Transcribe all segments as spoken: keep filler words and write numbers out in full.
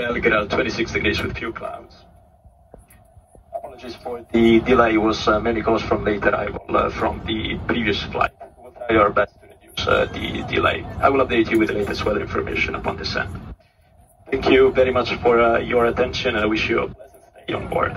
Belgrade, twenty-six degrees with few clouds. Apologies for the delay, was uh, mainly caused from late arrival uh, from the previous flight. We'll try our best to reduce uh, the delay. I will update you with the latest weather information upon descent. Thank you very much for uh, your attention, and I wish you a pleasant stay on board.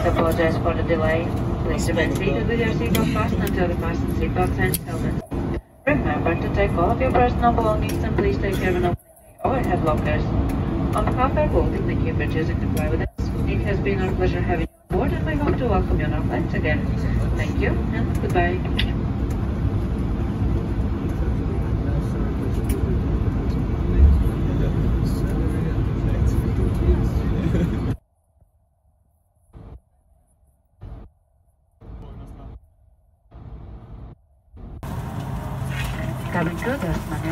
I apologize for the delay. Please remain seated with your seatbelt fastened until the fastened seatbelt sign is held. Remember to take all of your personal belongings and please take care of no overhead lockers. On behalf of our board, thank you for choosing to fly with us. It has been our pleasure having you on board, and we hope to welcome you on our flights again. Thank you and goodbye. Cabin crew, there's money